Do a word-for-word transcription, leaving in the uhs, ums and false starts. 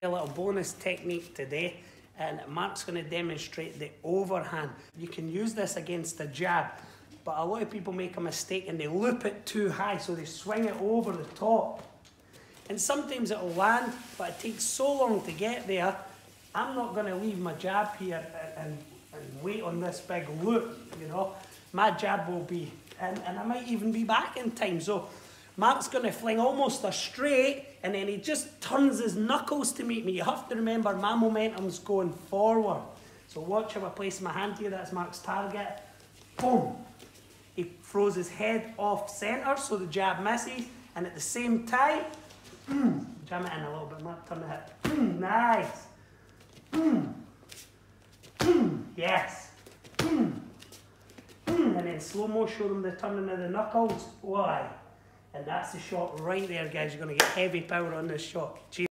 A little bonus technique today, and Mark's going to demonstrate the overhand. You can use this against a jab, but a lot of people make a mistake and they loop it too high, so they swing it over the top. And sometimes it'll land, but it takes so long to get there. I'm not going to leave my jab here and, and wait on this big loop, you know. My jab will be in, and I might even be back in time. So Mark's going to fling almost a straight, and then he just turns his knuckles to meet me. You have to remember my momentum's going forward. So watch how I place my hand here. That's Mark's target. Boom. He throws his head off centre, so the jab misses. And at the same time, mm, jam it in a little bit, Mark, turn the hip. Mm, nice. Mm, mm, yes. Mm, mm, and then slow-mo, show them the turning of the knuckles. Why? And that's the shot right there, guys. You're going to get heavy power on this shot. Cheers.